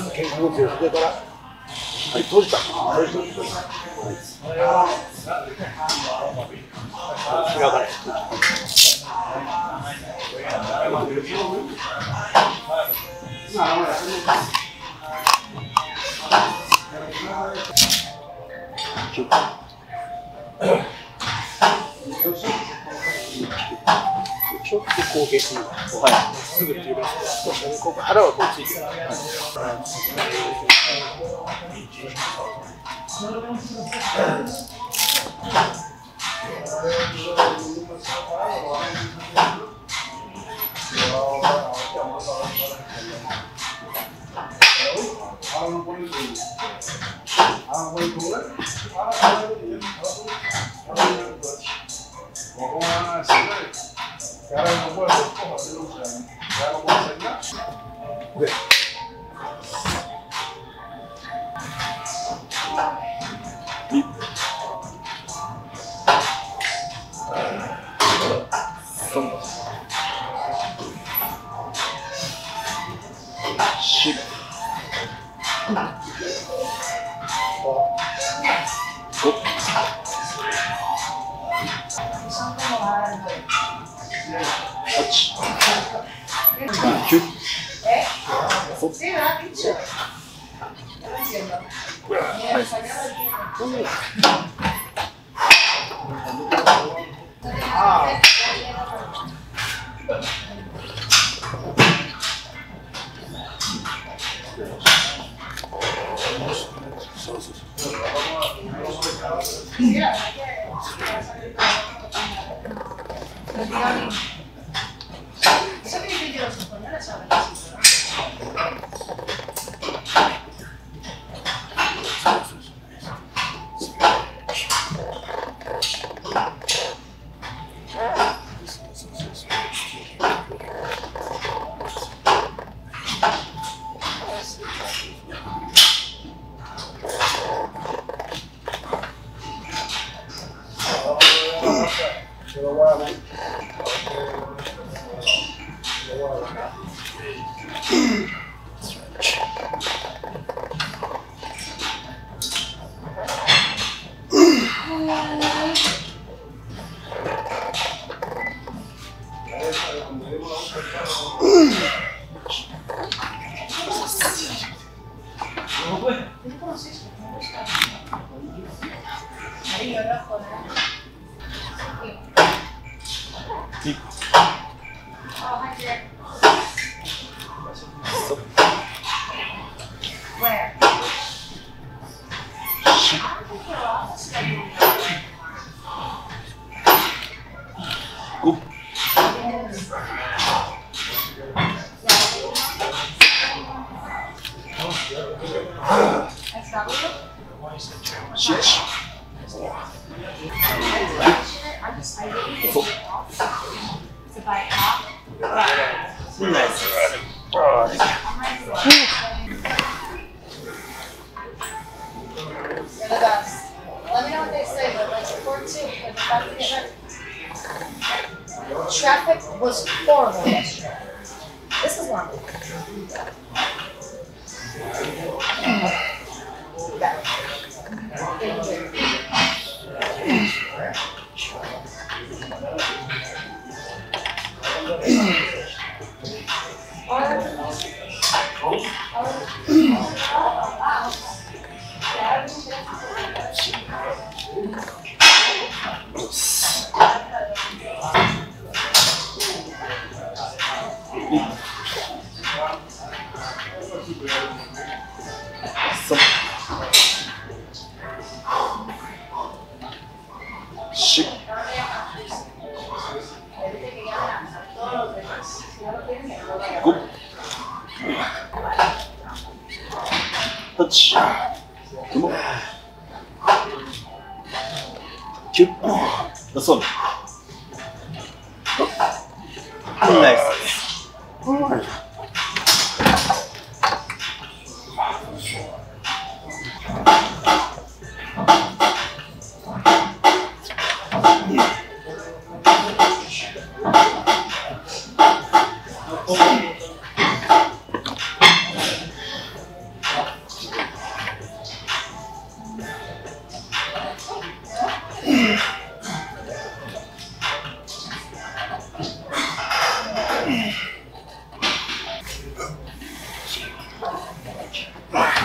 動きをしてから、はい、閉じた。ちょっと後傾する。はい。すぐっていうか、腹はこっちに。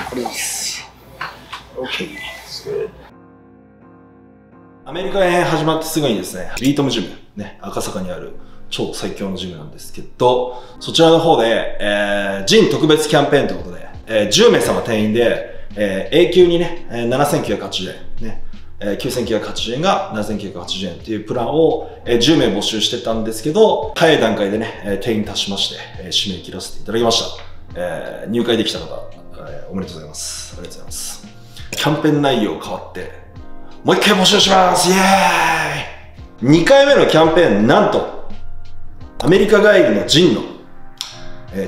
Please. Okay, it's good. アメリカ編始まってすぐにですね、ビートムジム、ね、赤坂にある超最強のジムなんですけど、そちらの方で、ジン特別キャンペーンということで、10名様定員で、永久にね、7980円、ね、9980円が7980円っていうプランを10名募集してたんですけど、早い段階でね、定員足しまして、締め切らせていただきました。入会できた方、おめでとうございます。ありがとうございます。キャンペーン内容変わって、もう一回募集します。イエーイ！ 2 回目のキャンペーン、なんと、アメリカ帰りのジンの、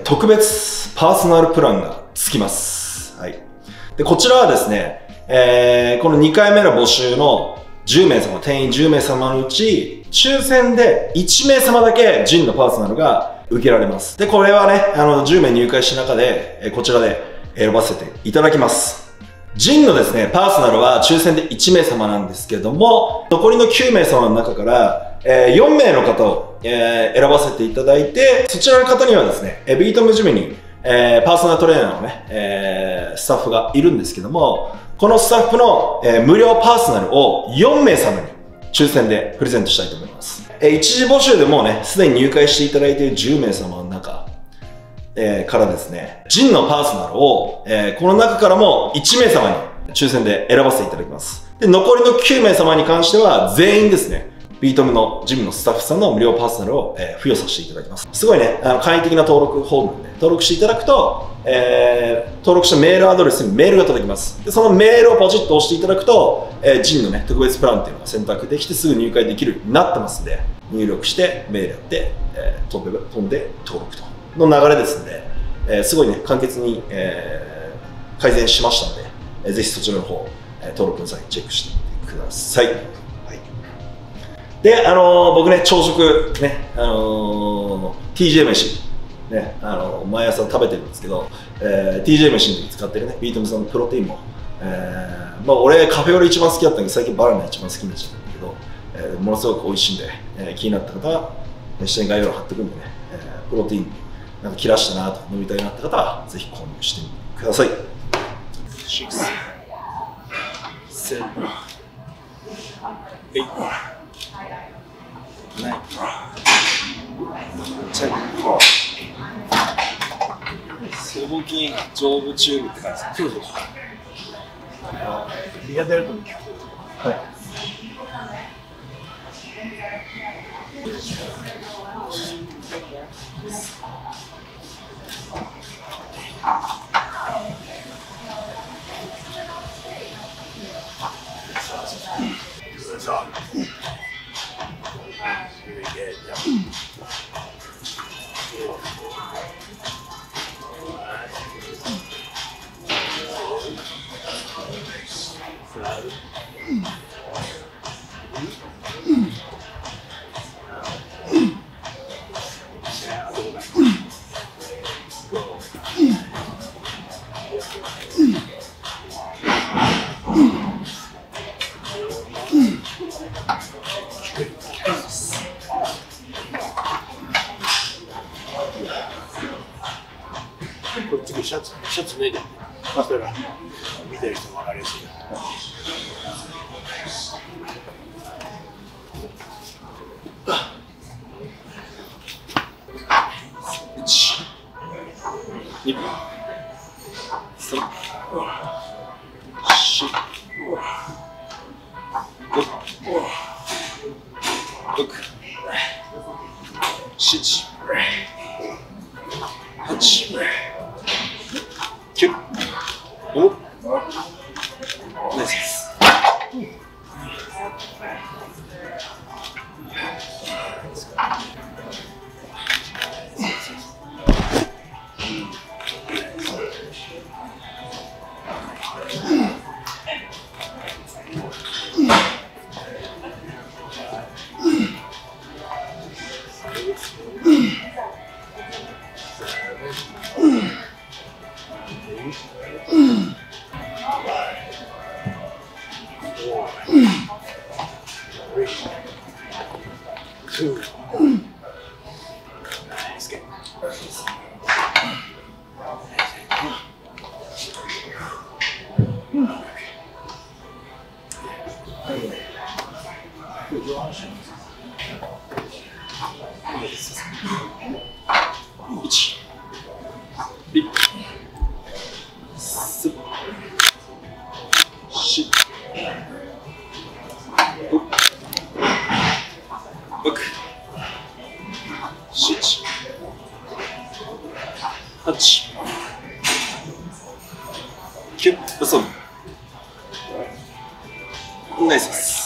特別パーソナルプランがつきます。はい。で、こちらはですね、この2回目の募集の10名様、定員10名様のうち、抽選で1名様だけジンのパーソナルが受けられます。で、これはね、10名入会した中で、こちらで選ばせていただきます。ジンのですね、パーソナルは抽選で1名様なんですけども、残りの9名様の中から、4名の方を、選ばせていただいて、そちらの方にはですね、ビートムジムに、パーソナルトレーナーのね、スタッフがいるんですけども、このスタッフの、無料パーソナルを4名様に抽選でプレゼントしたいと思います。一次募集でもうね、すでに入会していただいている10名様の中、からですね、ジンのパーソナルを、この中からも1名様に抽選で選ばせていただきます。で、残りの9名様に関しては全員ですね、ビートムのジムのスタッフさんの無料パーソナルを、付与させていただきます。すごいね、簡易的な登録フォームで登録していただくと、登録したメールアドレスにメールが届きます。で、そのメールをポチッと押していただくと、ジンのね、特別プランっていうのが選択できてすぐ入会できるようになってますんで、入力してメールやって、飛んで登録と。の流れですので、すごいね、簡潔に、改善しましたので、ぜひそちらの方、登録の際にチェックしてみてください。で、僕ね、朝食、ね、TJ 飯、ね、毎朝食べてるんですけど、TJ 飯の時に使ってるね、ビートムさんのプロテインも、まあ、俺、カフェオレ一番好きだったんで、最近バナナ一番好きになっちゃったんだけど、ものすごく美味しいんで、気になった方は、下に概要欄貼っておくんでね、プロテイン、なんか切らしたなと、飲みたいなって方は、ぜひ購入してみてください。6、7、8、僧帽筋上部チューブって感じですか？リアデルト。はい。シャツ脱いで、まあ、それが見てる人も分かりやすい。Nice game. キュッとそうナイスです。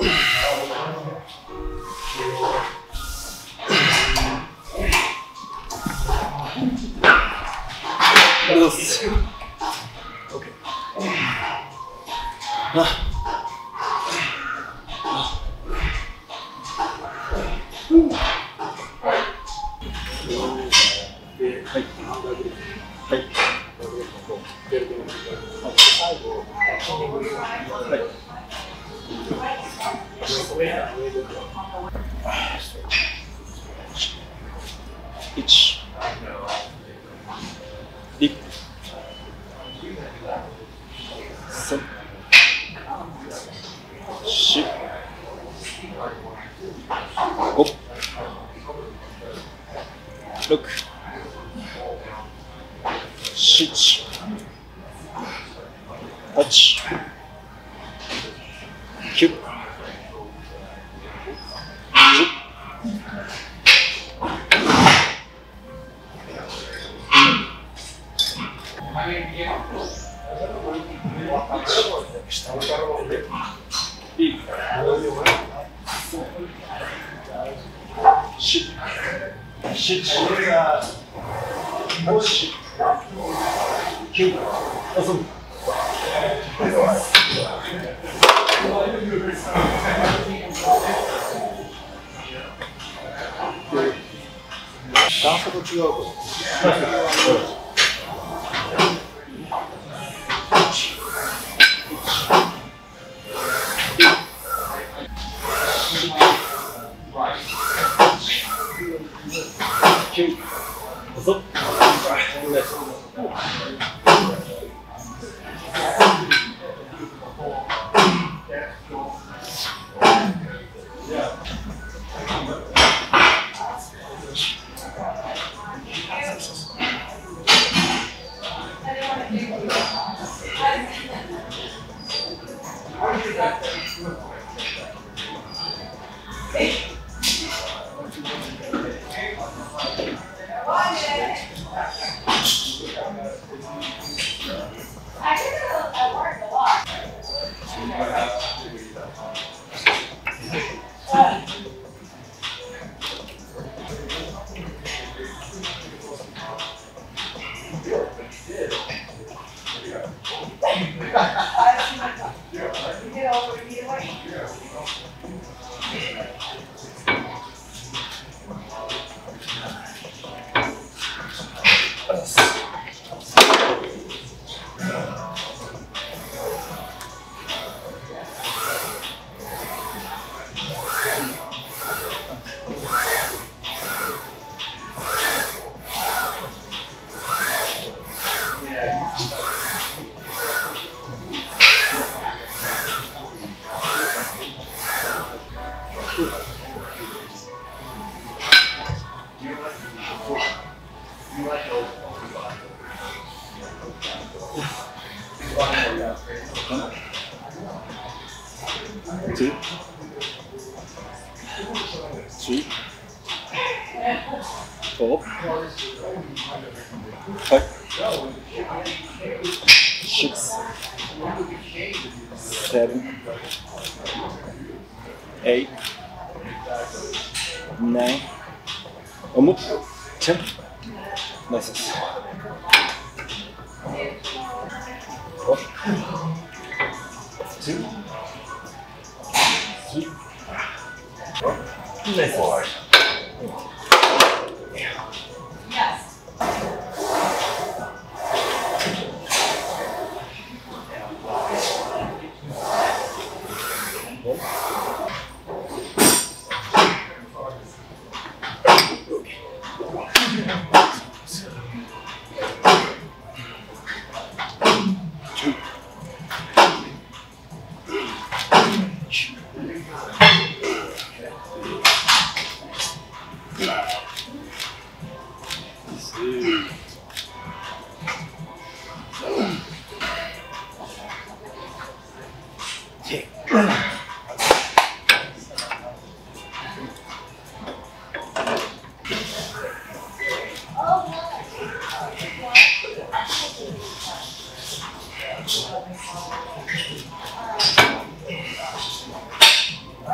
Okay.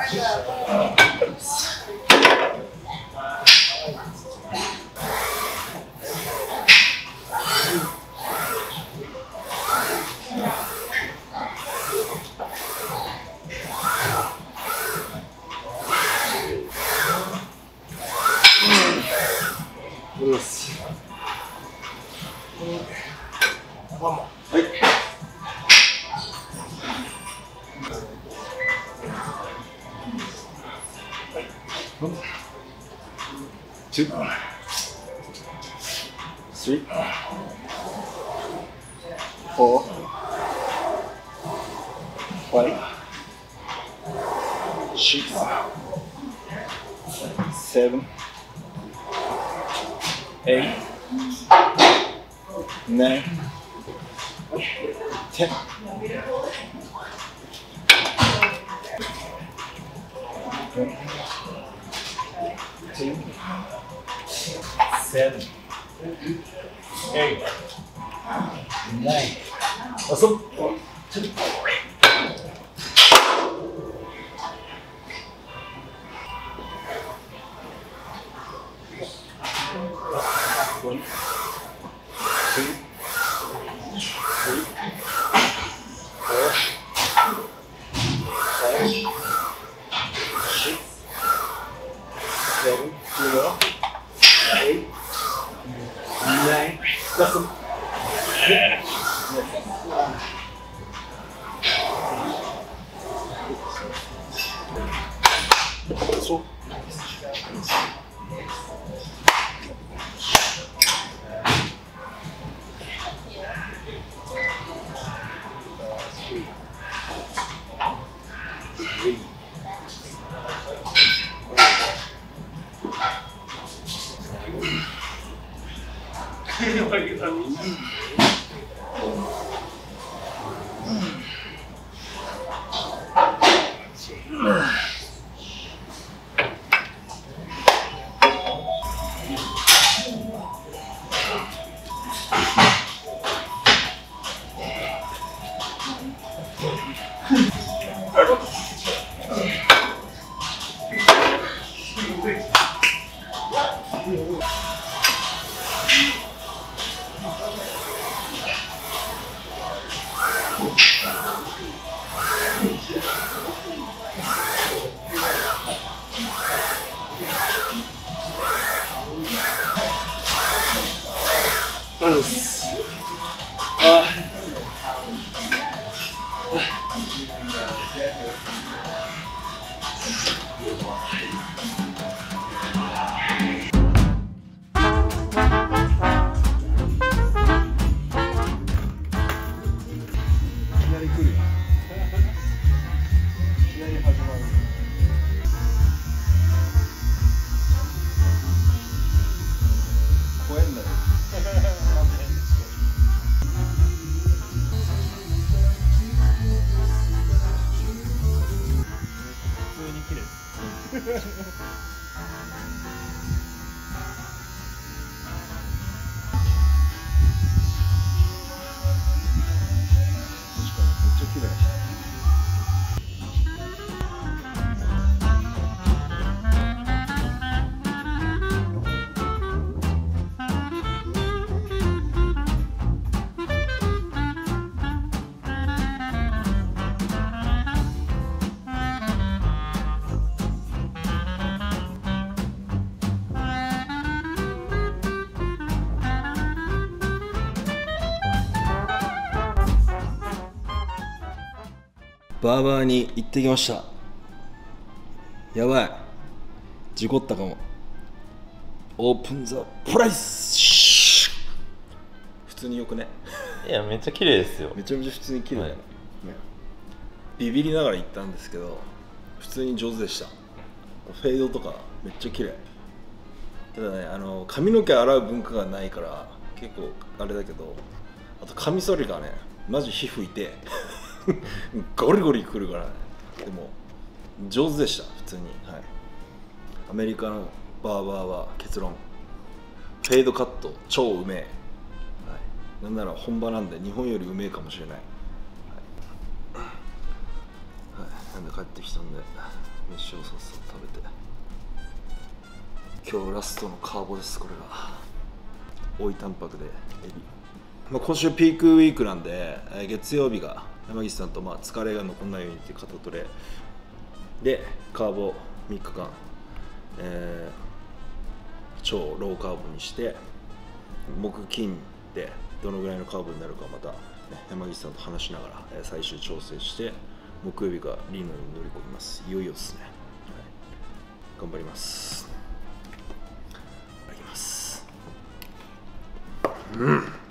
バーバーに行ってきました。やばい、事故ったかも。オープンザプライス。普通によくね。いや、めっちゃ綺麗ですよ。めちゃめちゃ普通に綺麗だね、はい、ビビりながら行ったんですけど、普通に上手でした。フェードとかめっちゃ綺麗。ただね、髪の毛洗う文化がないから結構あれだけど、あとカミソリがね、マジ皮膚いてゴリゴリ来るからね。でも上手でした、普通に、はい。アメリカのバーバーは結論、フェードカット超うめえ、はい、なんなら本場なんで日本よりうめえかもしれない、はいはい。なんで帰ってきたんで飯をさっさと食べて、今日ラストのカーボです。これが追いタンパクでエビ、今週ピークウィークなんで月曜日が山岸さんと疲れが残らないようにって肩トレでカーボ3日間、超ローカーボにして木金でどのぐらいのカーボになるかまた、ね、山岸さんと話しながら最終調整して木曜日がリノに乗り込みます。いよいよですね、はい、頑張ります。いただきます。